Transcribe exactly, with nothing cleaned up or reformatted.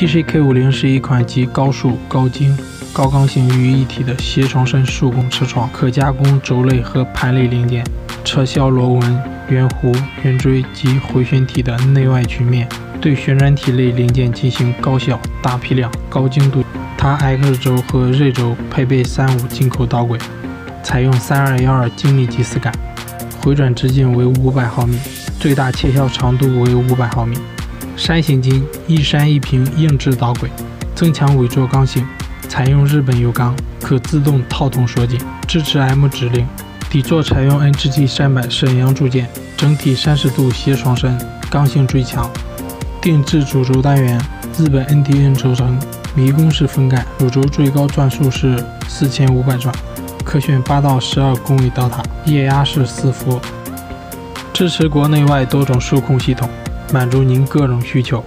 T C K 五零是一款集高速、高精、高刚性于一体的斜床身数控车床，可加工轴类和盘类零件，撤销螺纹、圆弧、圆锥及回旋体的内外曲面，对旋转体类零件进行高效、大批量、高精度。它 X 轴和 Z 轴配备三五进口导轨，采用三二一二精密集丝杆，回转直径为五百毫米，最大切削长度为五百毫米。 山形金一山一平硬质导轨，增强尾座刚性，采用日本油钢，可自动套筒锁紧，支持 M 指令。底座采用 N G T 三百沈阳铸件，整体三十度斜床身，刚性最强。定制主轴单元，日本 N D N 轴承，迷宫式分盖，主轴最高转速是 四千五百转，可选八到十二公里导塔，液压式四伏，支持国内外多种数控系统。 满足您各种需求。